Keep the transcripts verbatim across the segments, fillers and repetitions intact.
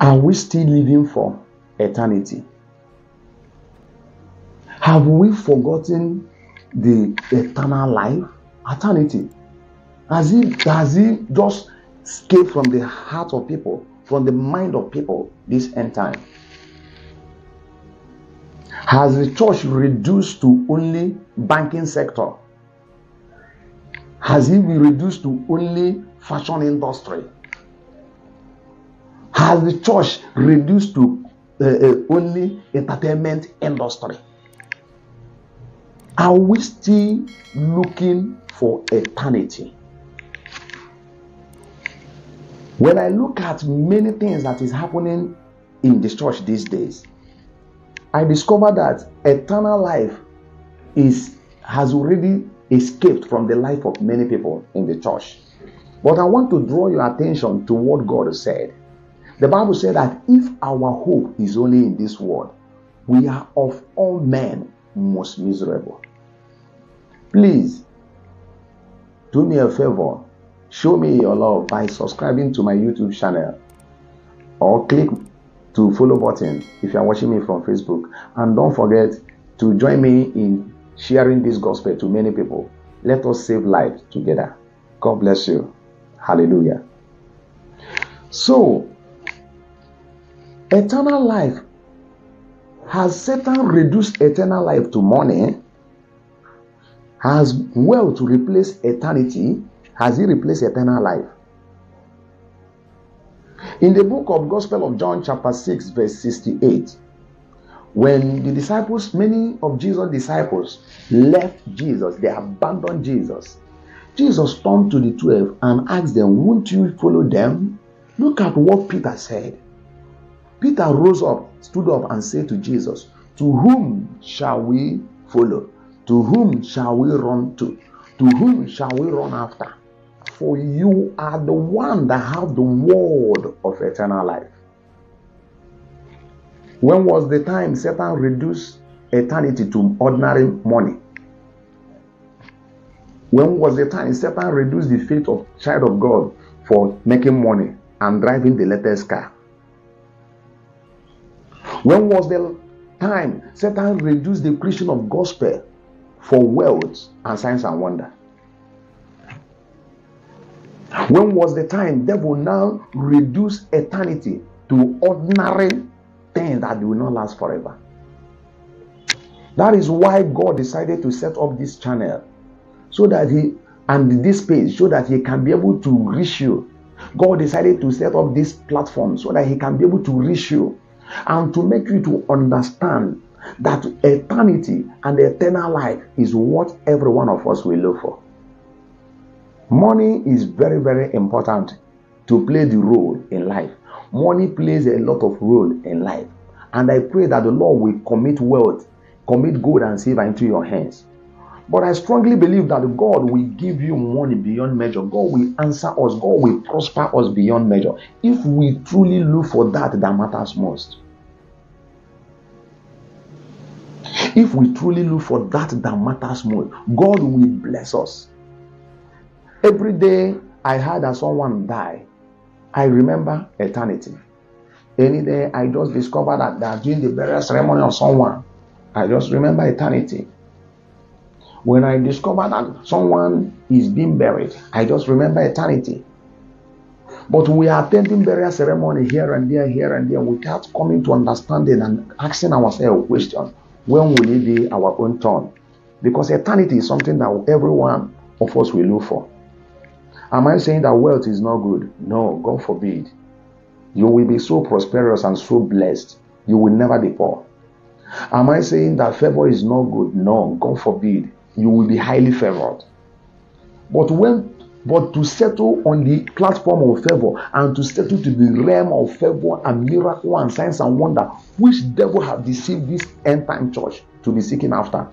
Are we still living for eternity? Have we forgotten the eternal life? Eternity. As if, as if just escaped from the heart of people, from the mind of people this end time. Has the church reduced to only banking sector? Has it been reduced to only fashion industry? Has the church reduced to uh, uh, only entertainment industry? Are we still looking for eternity? When I look at many things that is happening in the church these days, I discover that eternal life is has already escaped from the life of many people in the church. But I want to draw your attention to what God said. The Bible said that if our hope is only in this world, we are of all men most miserable. Please do me a favor, show me your love by subscribing to my YouTube channel, or click to follow button if you are watching me from Facebook, and don't forget to join me in sharing this gospel to many people. Let us save lives together. God bless you. Hallelujah. So, eternal life. Has Satan reduced eternal life to money? Has wealth replaced eternity? Has he replaced eternal life? In the book of Gospel of John chapter six verse sixty-eight, when the disciples, many of Jesus' disciples left Jesus, they abandoned Jesus. Jesus turned to the twelve and asked them, won't you follow them? Look at what Peter said. Peter rose up, stood up and said to Jesus, to whom shall we follow? To whom shall we run to? To whom shall we run after? For you are the one that have the word of eternal life. When was the time Satan reduced eternity to ordinary money? When was the time Satan reduced the faith of child of God for making money and driving the latest car? When was the time Satan reduced the Christian of gospel for wealth and signs and wonder? When was the time devil now reduced eternity to ordinary things that will not last forever? That is why God decided to set up this channel, so that he and this page, so that he can be able to reach you. God decided to set up this platform so that he can be able to reach you, and to make you to understand that eternity and eternal life is what every one of us will look for. Money is very, very important to play the role in life. Money plays a lot of role in life. And I pray that the Lord will commit wealth, commit gold and silver into your hands. But I strongly believe that God will give you money beyond measure. God will answer us. God will prosper us beyond measure, if we truly look for that that matters most. If we truly look for that that matters most, God will bless us. Every day I heard that someone died, I remember eternity. Any day I just discovered that, that during the burial ceremony of someone, I just remember eternity. When I discover that someone is being buried, I just remember eternity. But we are attending burial ceremony here and there, here and there, without coming to understanding and asking ourselves a question, when will it be our own turn? Because eternity is something that every one of us will look for. Am I saying that wealth is not good? No, God forbid. You will be so prosperous and so blessed, you will never be poor. Am I saying that favor is not good? No, God forbid. You will be highly favored. But when, but to settle on the platform of favor, and to settle to the realm of favor and miracle and signs and wonder, which devil have deceived this end time church to be seeking after,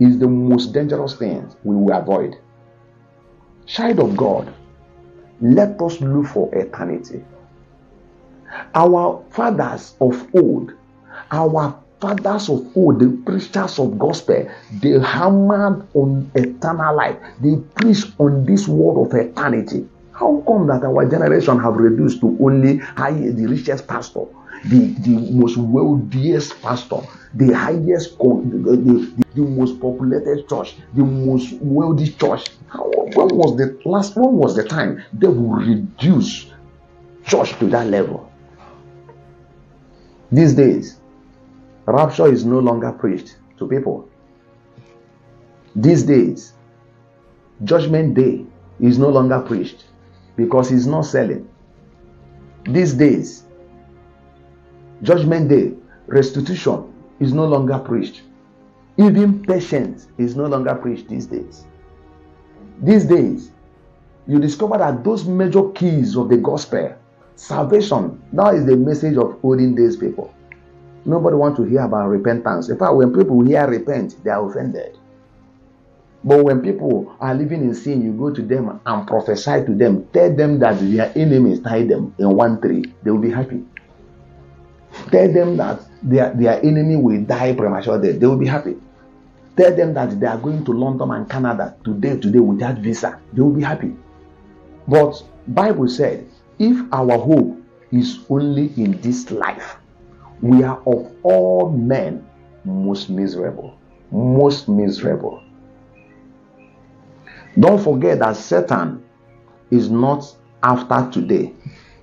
is the most dangerous thing we will avoid. Child of God, let us look for eternity. Our fathers of old, our fathers of old, the preachers of gospel, they hammered on eternal life. They preached on this word of eternity. How come that our generation have reduced to only hide the richest pastor, the, the most wealthiest pastor, the highest, the, the, the most populated church, the most wealthy church? How, when was the last, when was the time they will reduce church to that level? These days, rapture is no longer preached to people. These days, judgment day is no longer preached because it's not selling. These days, judgment day, restitution is no longer preached. Even patience is no longer preached these days. These days, you discover that those major keys of the gospel, salvation, now is the message of olden days people. Nobody wants to hear about repentance. In fact, when people hear repent, they are offended. But when people are living in sin, you go to them and prophesy to them. Tell them that their enemies tie them in one tree. They will be happy. Tell them that their, their enemy will die prematurely. They will be happy. Tell them that they are going to London and Canada today, today without visa. They will be happy. But Bible said, if our hope is only in this life, we are of all men most miserable. Most miserable. Don't forget that Satan is not after today.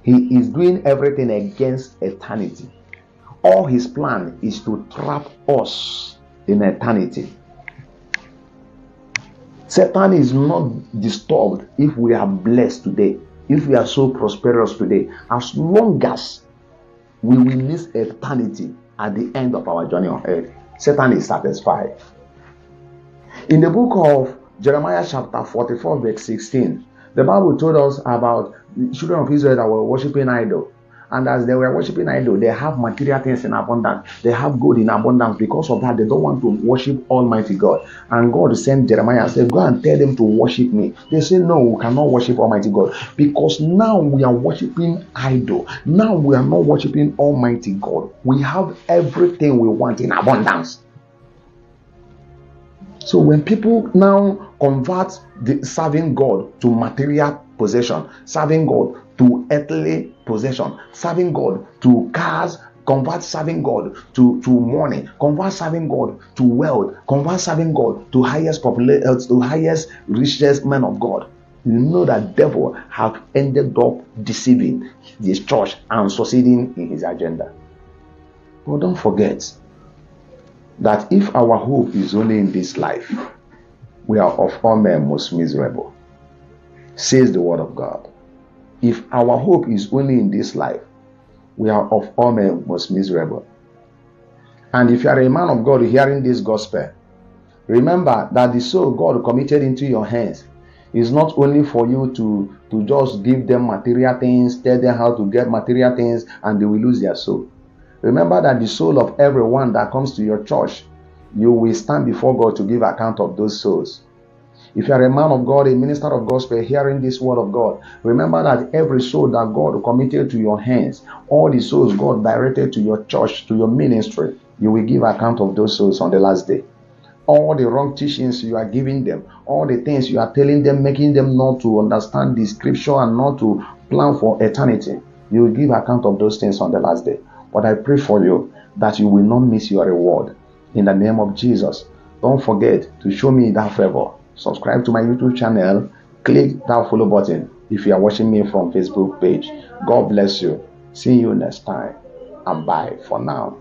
He is doing everything against eternity. All his plan is to trap us in eternity. Satan is not disturbed if we are blessed today, if we are so prosperous today, as long as we will miss eternity at the end of our journey on earth. Satan is satisfied. In the book of Jeremiah chapter forty-four verse sixteen, the Bible told us about the children of Israel that were worshipping idol. And as they were worshipping idol, they have material things in abundance. They have gold in abundance. Because of that, they don't want to worship Almighty God. And God sent Jeremiah and said, go and tell them to worship me. They say, no, we cannot worship Almighty God. Because now we are worshiping idol. Now we are not worshiping Almighty God. We have everything we want in abundance. So when people now convert the serving God to material possession, serving God to earthly possession, serving God to cars, convert serving God to, to money, convert serving God to wealth, convert serving God to highest popula- uh, to highest richest man of God, you know that devil have ended up deceiving this church and succeeding in his agenda. But don't forget that if our hope is only in this life, we are of all men most miserable, says the word of God. If our hope is only in this life, we are of all men most miserable. And if you are a man of God hearing this gospel, remember that the soul God committed into your hands is not only for you to, to just give them material things, tell them how to get material things, and they will lose their soul. Remember that the soul of everyone that comes to your church, you will stand before God to give account of those souls. If you are a man of God, a minister of gospel, hearing this word of God, remember that every soul that God committed to your hands, all the souls God directed to your church, to your ministry, you will give account of those souls on the last day. All the wrong teachings you are giving them, all the things you are telling them, making them not to understand the scripture and not to plan for eternity, you will give account of those things on the last day. But I pray for you that you will not miss your reward. In the name of Jesus, don't forget to show me that favor. Subscribe to my YouTube channel. Click that follow button if you are watching me from Facebook page. God bless you. See you next time. And bye for now.